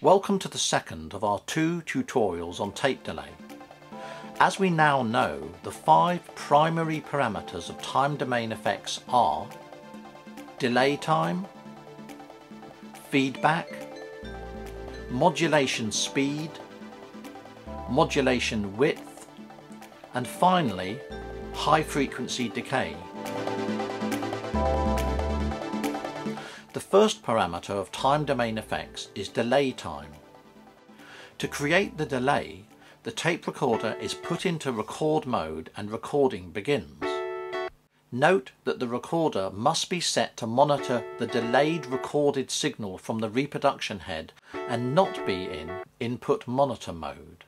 Welcome to the second of our two tutorials on tape delay. As we now know, the five primary parameters of time domain effects are delay time, feedback, modulation speed, modulation width, and finally, high frequency decay. The first parameter of time domain effects is delay time. To create the delay, the tape recorder is put into record mode and recording begins. Note that the recorder must be set to monitor the delayed recorded signal from the reproduction head and not be in input monitor mode.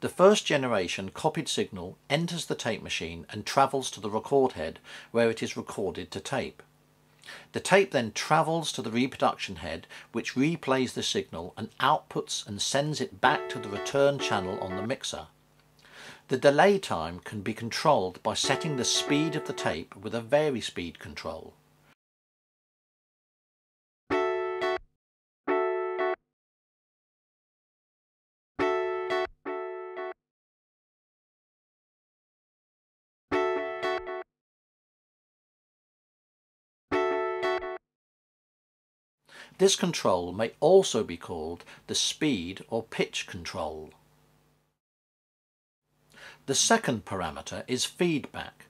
The first generation copied signal enters the tape machine and travels to the record head where it is recorded to tape. The tape then travels to the reproduction head, which replays the signal and outputs and sends it back to the return channel on the mixer. The delay time can be controlled by setting the speed of the tape with a vary speed control. This control may also be called the speed or pitch control. The second parameter is feedback.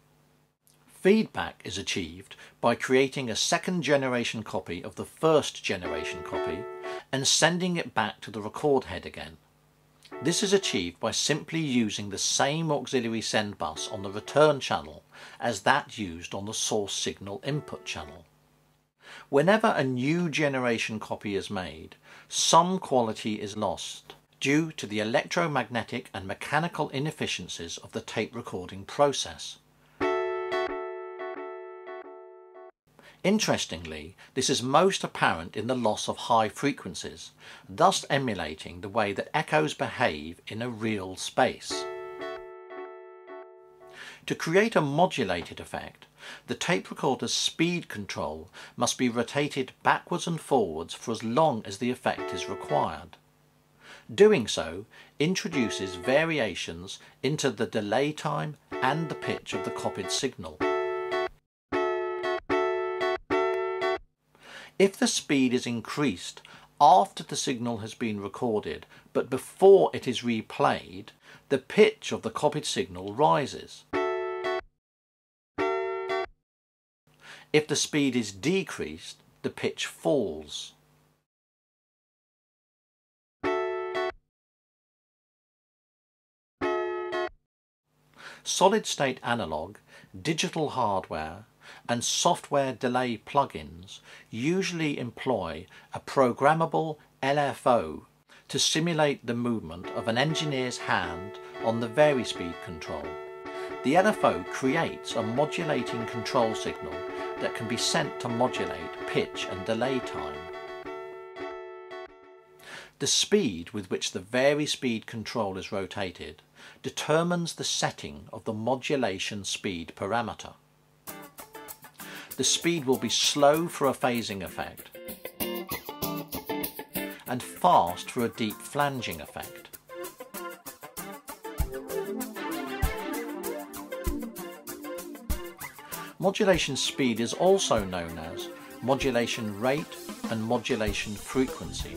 Feedback is achieved by creating a second generation copy of the first generation copy and sending it back to the record head again. This is achieved by simply using the same auxiliary send bus on the return channel as that used on the source signal input channel. Whenever a new generation copy is made, some quality is lost due to the electromagnetic and mechanical inefficiencies of the tape recording process. Interestingly, this is most apparent in the loss of high frequencies, thus emulating the way that echoes behave in a real space. To create a modulated effect, the tape recorder's speed control must be rotated backwards and forwards for as long as the effect is required. Doing so introduces variations into the delay time and the pitch of the copied signal. If the speed is increased after the signal has been recorded but before it is replayed, the pitch of the copied signal rises. If the speed is decreased, the pitch falls. Solid-state analog, digital hardware, and software delay plugins usually employ a programmable LFO to simulate the movement of an engineer's hand on the vary speed control. The LFO creates a modulating control signal that can be sent to modulate pitch and delay time. The speed with which the vary speed control is rotated determines the setting of the modulation speed parameter. The speed will be slow for a phasing effect and fast for a deep flanging effect. Modulation speed is also known as modulation rate and modulation frequency.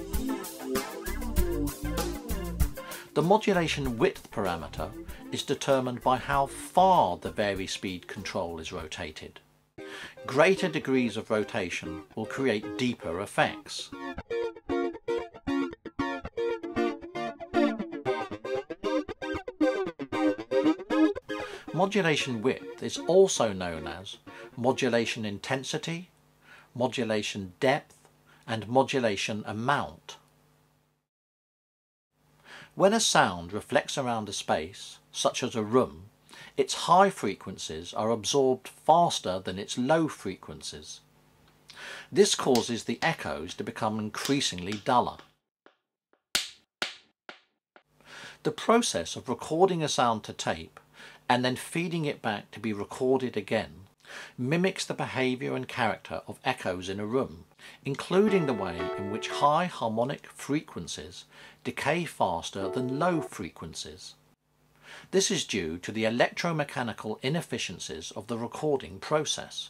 The modulation width parameter is determined by how far the vary speed control is rotated. Greater degrees of rotation will create deeper effects. Modulation width is also known as modulation intensity, modulation depth, and modulation amount. When a sound reflects around a space, such as a room, its high frequencies are absorbed faster than its low frequencies. This causes the echoes to become increasingly duller. The process of recording a sound to tape and then feeding it back to be recorded again, mimics the behaviour and character of echoes in a room, including the way in which high harmonic frequencies decay faster than low frequencies. This is due to the electromechanical inefficiencies of the recording process.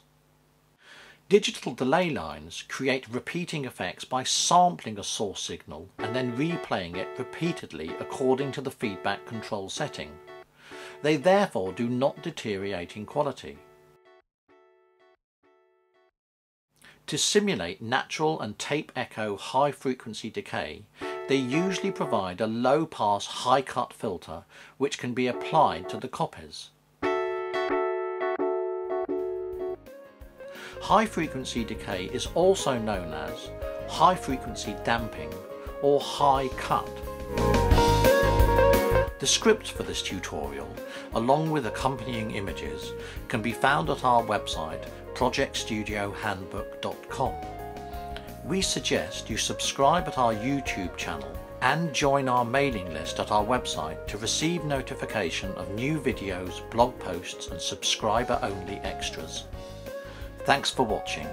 Digital delay lines create repeating effects by sampling a source signal and then replaying it repeatedly according to the feedback control setting. They therefore do not deteriorate in quality. To simulate natural and tape echo high-frequency decay, they usually provide a low-pass high-cut filter which can be applied to the copies. High-frequency decay is also known as high-frequency damping or high-cut. The scripts for this tutorial, along with accompanying images, can be found at our website ProjectStudioHandbook.com. We suggest you subscribe at our YouTube channel and join our mailing list at our website to receive notification of new videos, blog posts and subscriber-only extras. Thanks for watching.